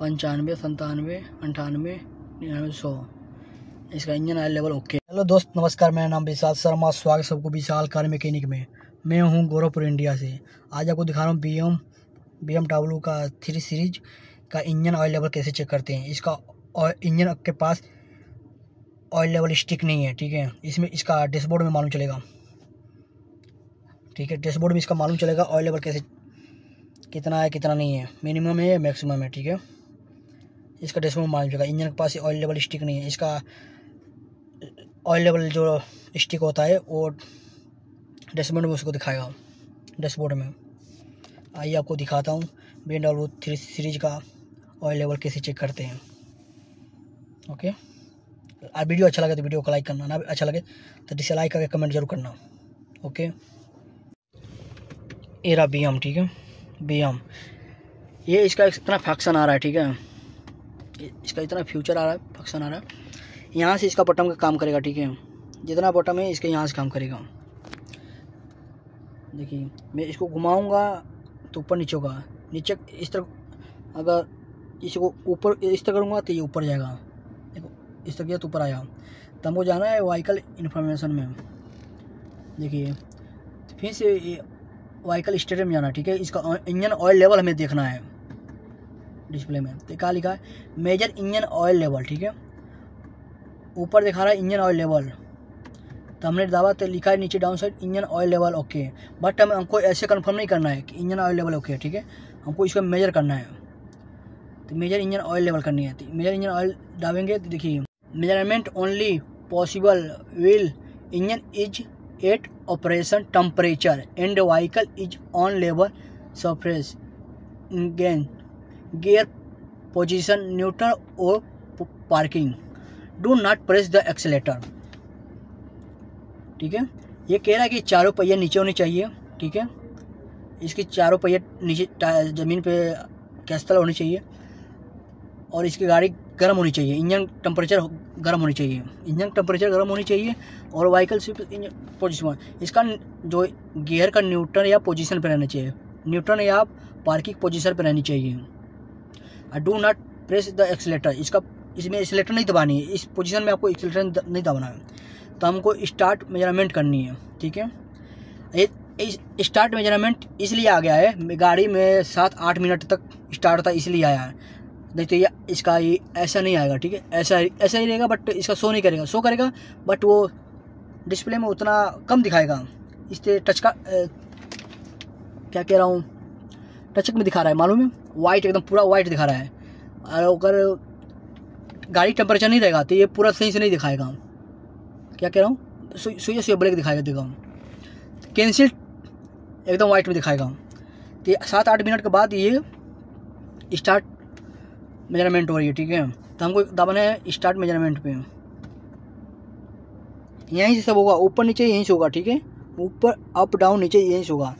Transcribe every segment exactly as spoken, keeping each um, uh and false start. पंचानवे संतानवे अंठानवे निन्यानवे सौ। इसका engine oil level okay. Hello दोस्त नमस्कार, मेरा नाम विशाल शर्मा, स्वागत सबको विशाल कार मैकेनिक में। मैं हूं गोरखपुर इंडिया से। आज आपको दिखा रहा हूं B M B M W का थ्री सीरीज का इंजन ऑयल लेवल कैसे चेक करते हैं। इसका इंजन के पास ऑयल लेवल स्टिक नहीं है, ठीक है। इसमें इसका डैशबोर्ड में मालूम चलेगा, ठीक है। डैशबोर्ड में इसका मालूम चलेगा ऑयल लेवल कैसे कितना है कितना नहीं है, मिनिमम है मैक्सिमम है, ठीक है। इसका डैशबोर्ड में मालूम चलेगा। इंजन के पास ऑयल लेवल स्टिक नहीं है। इसका ऑयल लेवल जो स्टिक होता है वो डैशबोर्ड में उसको दिखाएगा डैशबोर्ड में। आइए आपको दिखाता हूँ B M W three series का ऑयल लेवल कैसे चेक करते हैं। ओके, और वीडियो अच्छा लगे तो वीडियो को लाइक करना, ना अच्छा लगे तो इसे लाइक करके कमेंट जरूर करना। ओके, एरा बी एम, ठीक है, बी एम। ये इसका इतना फंक्शन आ रहा है, ठीक है। इसका इतना फ्यूचर आ रहा है, फंक्शन आ रहा है। यहाँ से इसका बटन का काम करेगा, ठीक है। जितना बटन है इसका यहाँ से काम करेगा। देखिए मैं इसको घुमाऊँगा तो ऊपर नीचे होगा, नीचे इस तरफ। अगर इसको ऊपर इस तरह करूँगा तो ये ऊपर जाएगा, इस तरह तो ऊपर आया। तो हमको जाना है व्हीकल इन्फॉर्मेशन में, देखिए फिर से व्हीकल स्टेटस में जाना, ठीक है। इसका इंजन ऑयल लेवल हमें देखना है डिस्प्ले में। तो क्या लिखा है, मेजर इंजन ऑयल लेवल, ठीक है। ऊपर दिखा रहा है इंजन ऑयल लेवल, तो हमने दावा तो लिखा है नीचे down side engine oil level okay. But हम हमको ऐसे कंफर्म नहीं करना है कि इंजन ऑयल लेवल ओके, ठीक है। हमको इसको मेजर करना है, तो मेजर इंजन ऑयल लेवल करनी है। तो मेजर इंजन ऑयल डालेंगे तो देखिए, measurement only possible will engine is at operation temperature and vehicle is on level surface gain gear position neutral और parking, do not press the accelerator, ठीक है। ये कह रहा है कि चारों पहिए नीचे होने चाहिए, ठीक है। इसके चारों पहिए नीचे ज़मीन पे कैसल होनी चाहिए और इसकी गाड़ी गर्म होनी चाहिए, इंजन टेम्परेचर गर्म होनी चाहिए, इंजन टेम्परेचर गर्म होनी चाहिए। और व्हीकल सिर्फ इंजन पोजिशन, इसका जो गियर का न्यूट्रल या पोजीशन पर रहना चाहिए, न्यूट्रल या पार्किंग पोजीशन पर रहनी चाहिए। और do not press the accelerator, इसका इसमें एक्सीलेटर नहीं दबानी है, इस पोजीशन में आपको एक्सीलेटर नहीं दबाना है। तो हमको स्टार्ट मेजरमेंट करनी है, ठीक है। इस स्टार्ट मेजरमेंट इसलिए आ गया है, गाड़ी में सात आठ मिनट तक स्टार्ट होता है इसलिए आया है, नहीं तो ये इसका ये ऐसा नहीं आएगा, ठीक है। ऐसा ऐसा ही रहेगा बट इसका शो नहीं करेगा, शो करेगा बट वो डिस्प्ले में उतना कम दिखाएगा। इससे टच का ए, क्या कह रहा हूँ, टचक में दिखा रहा है, मालूम है, वाइट एकदम पूरा वाइट दिखा रहा है। और अगर गाड़ी टेम्परेचर नहीं रहेगा तो ये पूरा सही से नहीं दिखाएगा। क्या कह रहा हूँ, सुइया सुइया ब्रेक दिखाएगा, दिखाऊँ कैंसिल एकदम वाइट में दिखाएगा। तो सात आठ मिनट के बाद ये स्टार्ट मेजरमेंट हो रही है, ठीक है। तो हमको दबाना है स्टार्ट मेजरमेंट पे, यहीं से सब होगा, ऊपर नीचे यहीं से होगा, ठीक है। ऊपर अप डाउन नीचे यहीं से होगा।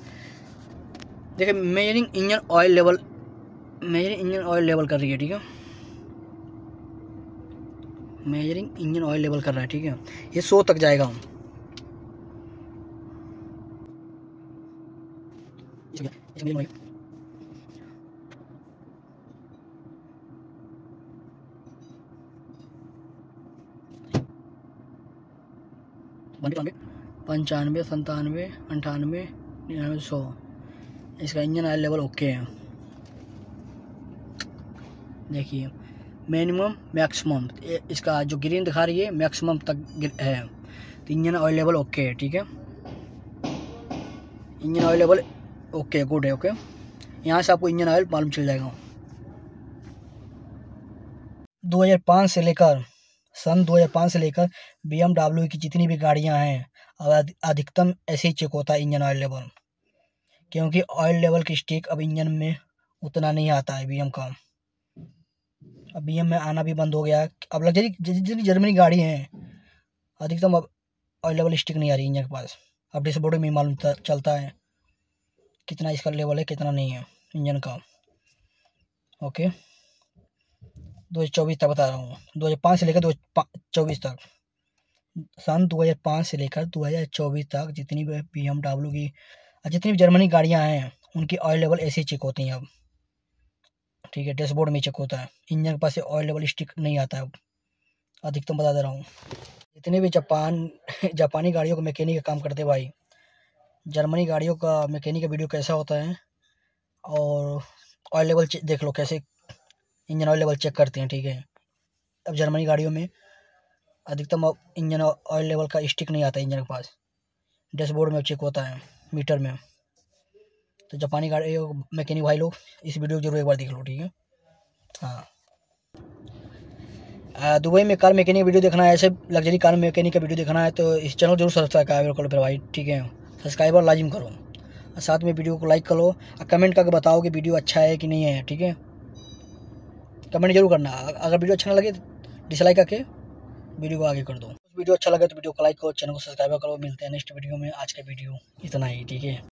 देखिए measuring engine oil level, measuring engine oil level कर रही है, ठीक है। मेजरिंग इंजन ऑयल लेवल कर रहा है, ठीक है। ये सौ तक जाएगा, पंचानवे संतानवे अंठानवे निन्यानवे सौ। इसका इंजन ऑयल लेवल ओके है। देखिए मिनिमम मैक्सिमम, इसका जो ग्रीन दिखा रही है मैक्सिमम तक है। तो इंजन ऑयल लेवल ओके है, ठीक है। Engine oil level okay, good है, ओके। यहाँ से आपको इंजन ऑयल मालूम चल जाएगा। दो हज़ार पाँच से लेकर सन दो हज़ार पाँच से लेकर बी एम डब्ल्यू की जितनी भी गाड़ियां हैं अधिकतम ऐसे ही चेक होता है इंजन ऑयल लेवल, क्योंकि ऑयल लेवल की स्टिक अब इंजन में उतना नहीं आता है। बी एम का अब बी एम में आना भी बंद हो गया। अब लग्जरी जितनी जर्मनी गाड़ी हैं अधिकतम अब ऑयल लेवल स्टिक नहीं आ रही इंजन के पास। अब डैशबोर्ड में मालूम चलता है कितना इसका लेवल है कितना नहीं है इंजन का। ओके, दो हज़ार चौबीस तक बता रहा हूँ, दो हज़ार पाँच से लेकर दो हज़ार चौबीस तक, सन दो हज़ार पाँच से लेकर दो हज़ार चौबीस तक जितनी भी बी एम डब्ल्यू की जितनी भी जर्मनी गाड़ियाँ हैं उनकी ऑयल लेवल ऐसे ही चेक होती हैं अब, ठीक है, डैशबोर्ड में चेक होता है। इंजन के पास से ऑयल लेवल स्टिक नहीं आता है, अधिकतम बता दे रहा हूँ। जितने भी जापान जापानी गाड़ियों का मैकेनिक का काम करते भाई, जर्मनी गाड़ियों का मैकेनिक का वीडियो कैसा होता है और ऑयल लेवल देख लो कैसे इंजन ऑयल लेवल चेक करते हैं। ठीक है, अब जर्मनी गाड़ियों में अधिकतम इंजन ऑयल लेवल का स्टिक नहीं आता इंजन के पास, डैशबोर्ड में चेक होता है मीटर में। तो जापानी गाड़ियों मैकेनिक भाई लोग इस वीडियो को जरूर एक बार देख लो। ठीक है, हाँ, दुबई में कार मैकेनिक वीडियो देखना है, ऐसे लग्जरी कार मैकेनिक का वीडियो देखना है तो इस चैनल जरूर सब्सक्राइब करो फिर भाई। ठीक है, सब्सक्राइबर लाजिम करो और साथ में वीडियो को लाइक करो और कमेंट करके बताओ कि वीडियो अच्छा है कि नहीं है। ठीक है, कमेंट जरूर करना। अगर वीडियो अच्छा ना लगे तो डिसलाइक करके वीडियो को आगे कर दो। वीडियो अच्छा लगे तो वीडियो को लाइक करो, चैनल को सब्सक्राइब करो। मिलते हैं नेक्स्ट वीडियो में। आज का वीडियो इतना ही। ठीक है।